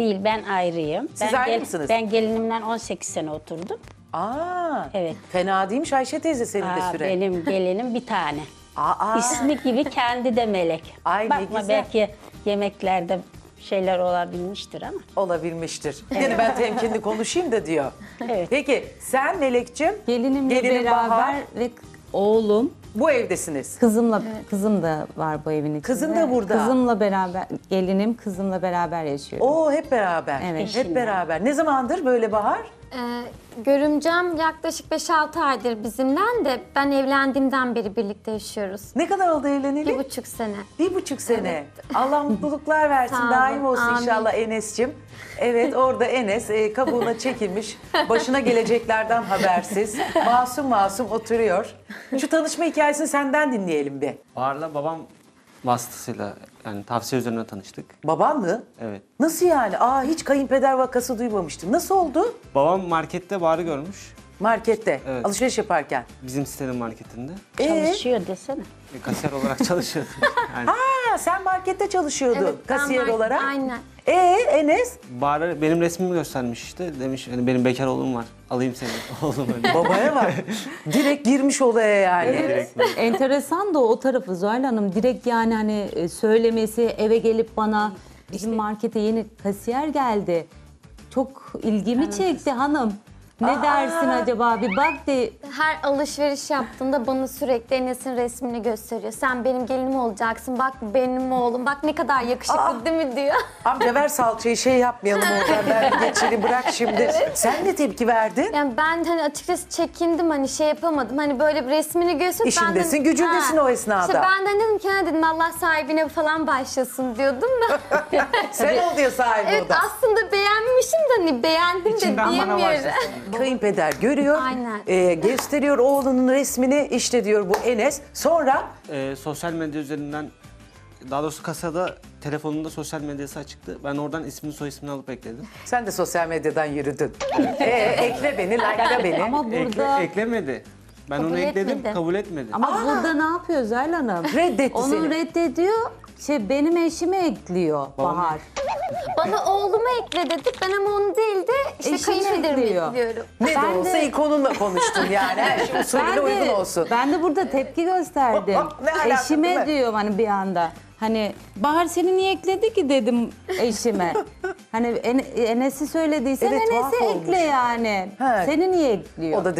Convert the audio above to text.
Değil, ben ayrıyım. Siz ayrı mısınız? Ben gelinimden 18 sene oturdum. Aa, evet. Fena değilmiş Ayşe teyze senin de süre. Benim gelinim bir tane. Aa. İsmi gibi kendi de melek. Ay, bakma belki yemeklerde şeyler olabilmiştir ama. Olabilmiştir. Evet. Yani ben temkinli konuşayım da diyor. Evet. Peki sen Melek'ciğim? Gelinimle beraber Bahar ve oğlum. Bu evdesiniz. Kızımla, evet. Kızım da var bu evin içinde. Kızın da burada. Kızımla beraber, gelinim kızımla beraber yaşıyor. Oo, hep beraber. Evet. Eşimle. Hep beraber. Ne zamandır böyle Bahar? Görümcem yaklaşık 5-6 aydır bizimden de ben evlendiğimden beri birlikte yaşıyoruz. Ne kadar oldu evleneli? 1,5 sene. 1,5 sene. Evet. Allah mutluluklar versin, daim olsun amin. İnşallah Enes'cim. Evet, orada Enes kabuğuna çekilmiş, başına geleceklerden habersiz, masum masum oturuyor. Şu tanışma hikayesini senden dinleyelim bir. Bahar'la babam vasıtasıyla, yani tavsiye üzerine tanıştık. Baban mı? Evet. Nasıl yani? Aa, hiç kayınpeder vakası duymamıştım. Nasıl oldu? Babam markette Bahar'ı görmüş. Markette? Evet. Alışveriş yaparken? Bizim sitenin marketinde. Çalışıyor desene. Kasiyer olarak çalışıyordu. Yani. Ha, sen markette çalışıyordun, evet, kasiyer olarak. Aynen. Enes? Bahar'a benim resmimi göstermiş işte. Demiş hani benim bekar oğlum var. Alayım seni oğlum. Babaya bak. Direkt girmiş olaya yani. Evet. Evet. Enteresan da o tarafı Zeylan Hanım. Direkt yani hani söylemesi, eve gelip bana bizim markete yeni kasiyer geldi. Çok ilgimi çekti hanım. Ne dersin acaba bir bak de. Her alışveriş yaptığında bana sürekli Enes'in resmini gösteriyor. Sen benim gelinim olacaksın, bak benim oğlum, bak ne kadar yakışıklı değil mi diyor. Amca ver salçayı, şey yapmayalım oradan, ben geçelim, bırak şimdi. Evet. Sen ne tepki verdin? Yani ben hani açıkçası çekindim, hani şey yapamadım, hani böyle bir resmini gösterip. İşindesin benden, gücündesin o esnada. İşte benden dedim ki dedim Allah sahibine falan başlasın diyordum da. Sen ol diyor sahibi evet, o da. Aslında beğenmişim de hani beğendim İçinden de diyemiyorum. Kayınpeder görüyor, gösteriyor oğlunun resmini, işte diyor bu Enes. Sonra? Sosyal medya üzerinden, daha doğrusu kasada telefonunda sosyal medyası açıktı. Ben oradan ismini soy ismini alıp ekledim. Sen de sosyal medyadan yürüdün. Ekle beni, like'la beni. Ama burada... Eklemedi. Ben kabul onu ekledim, etmedi. Kabul etmedi. Ama burada ne yapıyor Zeylan Hanım? Reddetti onu seni. Onu reddediyor, şey, benim eşimi ekliyor Bahar. Bana oğlumu ekle dedik, ben ama onu değil de işte kayınpederimi ekliyorum. Ne ben de olsa ikonunla konuştum yani, her şey usulüne uygun olsun. Ben de burada tepki gösterdim. Eşime diyor hani bir anda. Hani Bahar seni niye ekledi ki dedim eşime. Hani Enes'i söylediysen evet, Enes'i ekle yani. He. Seni niye ekliyor? O da